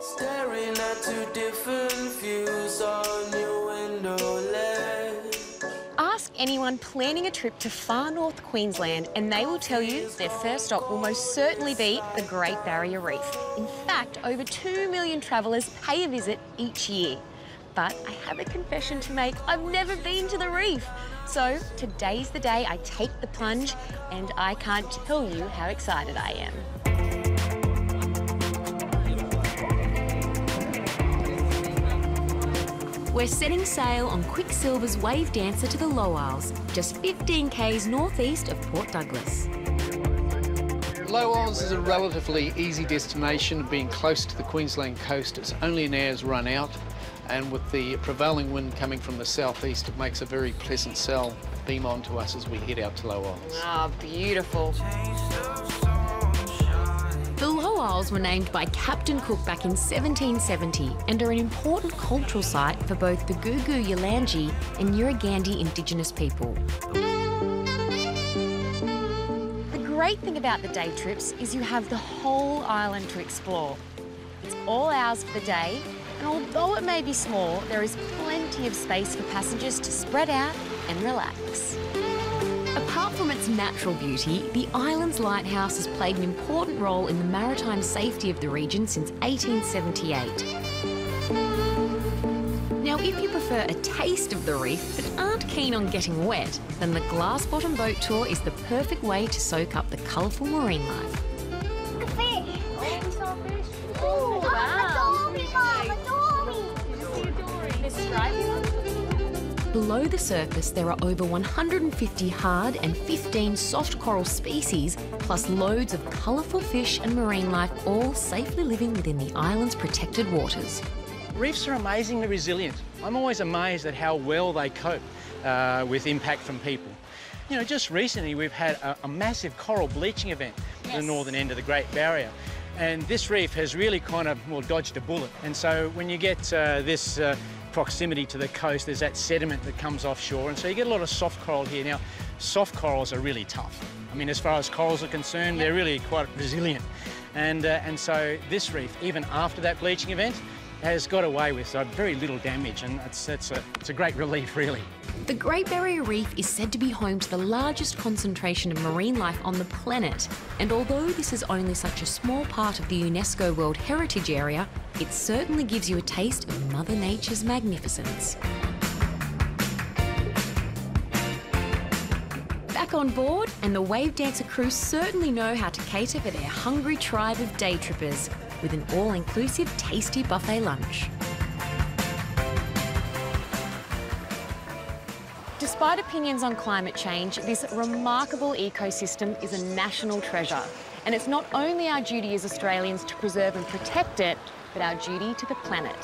Staring at two different views on your window ledge. Ask anyone planning a trip to far north Queensland and they will tell you their first stop will most certainly be the Great Barrier Reef. In fact, over 2 million travellers pay a visit each year. But I have a confession to make. I've never been to the reef. So today's the day I take the plunge, and I can't tell you how excited I am. We're setting sail on Quicksilver's Wavedancer to the Low Isles, just 15 k's northeast of Port Douglas. Low Isles is a relatively easy destination, being close to the Queensland coast. It's only an hour's run out. And with the prevailing wind coming from the southeast, it makes a very pleasant sail beam on to us as we head out to Low Isles. Ah, beautiful. The Low Isles were named by Captain Cook back in 1770 and are an important cultural site for both the Guugu Yimithirr and Urigandi Indigenous people. The great thing about the day trips is you have the whole island to explore. It's all ours for the day. And although it may be small, there is plenty of space for passengers to spread out and relax. Apart from its natural beauty, the island's lighthouse has played an important role in the maritime safety of the region since 1878. Now, if you prefer a taste of the reef but aren't keen on getting wet, then the glass-bottom boat tour is the perfect way to soak up the colourful marine life. The fish! Oh, we saw fish. Ooh, wow. Below the surface, there are over 150 hard and 15 soft coral species, plus loads of colourful fish and marine life, all safely living within the island's protected waters. Reefs are amazingly resilient. I'm always amazed at how well they cope with impact from people. You know, just recently we've had a massive coral bleaching event at the northern end of the Great Barrier. And this reef has really kind of, well, dodged a bullet. And so when you get this proximity to the coast, there's that sediment that comes offshore. And so you get a lot of soft coral here. Now, soft corals are really tough. I mean, as far as corals are concerned, they're really quite resilient. And so this reef, even after that bleaching event, has got away with very little damage. And it's a great relief, really. The Great Barrier Reef is said to be home to the largest concentration of marine life on the planet. And although this is only such a small part of the UNESCO World Heritage Area, it certainly gives you a taste of Mother Nature's magnificence. Back on board, and the Wavedancer crew certainly know how to cater for their hungry tribe of day trippers with an all-inclusive, tasty buffet lunch. Despite opinions on climate change, this remarkable ecosystem is a national treasure. And it's not only our duty as Australians to preserve and protect it, but our duty to the planet.